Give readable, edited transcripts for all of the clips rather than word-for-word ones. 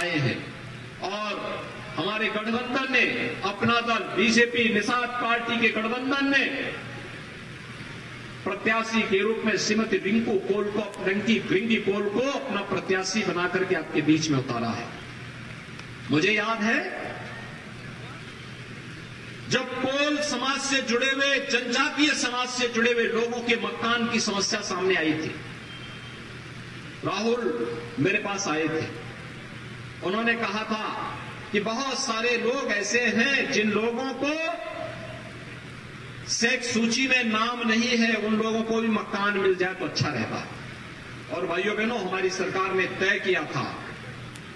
आए हैं और हमारे गठबंधन ने अपना दल बीजेपी निषाद पार्टी के गठबंधन ने प्रत्याशी के रूप में श्रीमती रिंकू कोल को टंकी घिंगी पोल को अपना प्रत्याशी बना करके आपके बीच में उतारा है। मुझे याद है जब कोल समाज से जुड़े हुए जनजातीय समाज से जुड़े हुए लोगों के मकान की समस्या सामने आई थी, राहुल मेरे पास आए थे। उन्होंने कहा था कि बहुत सारे लोग ऐसे हैं जिन लोगों को शेख सूची में नाम नहीं है, उन लोगों को भी मकान मिल जाए तो अच्छा रहता। और भाइयों बहनों, हमारी सरकार ने तय किया था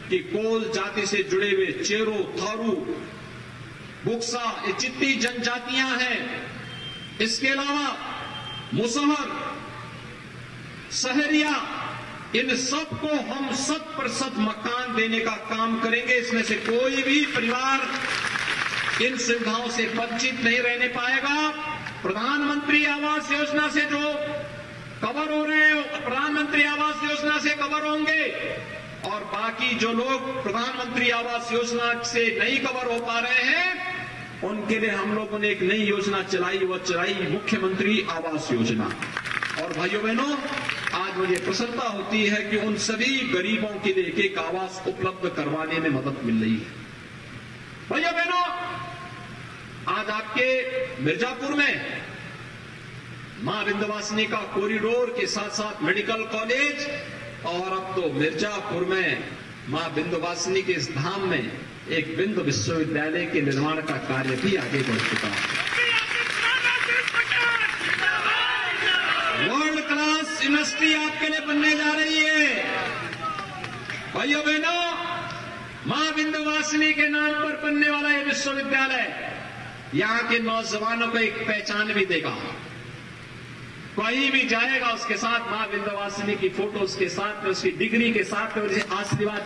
कि कोल जाति से जुड़े हुए चेरो, थारू, बुक्सा, ये जितनी जनजातियां हैं, इसके अलावा मुसहर, सहरिया, इन सबको हम 100% मकान देने का काम करेंगे। इसमें से कोई भी परिवार इन सुविधाओं से वंचित नहीं रहने पाएगा। प्रधानमंत्री आवास योजना से जो कवर हो रहे हैं, प्रधानमंत्री आवास योजना से कवर होंगे और बाकी जो लोग प्रधानमंत्री आवास योजना से नहीं कवर हो पा रहे हैं, उनके लिए हम लोगों ने एक नई योजना चलाई मुख्यमंत्री आवास योजना। और भाइयों बहनों, आज मुझे प्रसन्नता होती है कि उन सभी गरीबों के लिए एक एक आवास उपलब्ध करवाने में मदद मिल रही है। भाइयों बहनों, आज आपके मिर्जापुर में मां बिंदुवासिनी का कॉरिडोर के साथ साथ मेडिकल कॉलेज और अब तो मिर्जापुर में मां बिंदुवासिनी के इस धाम में एक बिंदु विश्वविद्यालय के निर्माण का कार्य भी आगे बढ़ चुका है। वर्ल्ड क्लास इंडस्ट्री आपके लिए बनने जा रही है। भाइयों बहनों, मां बिंदुवासिनी के नाम पर बनने वाला यह विश्वविद्यालय यहां के नौजवानों को एक पहचान भी देगा। कहीं भी जाएगा उसके साथ मां बिंदुवासिनी की फोटो, उसके साथ उसकी डिग्री के साथ आशीर्वाद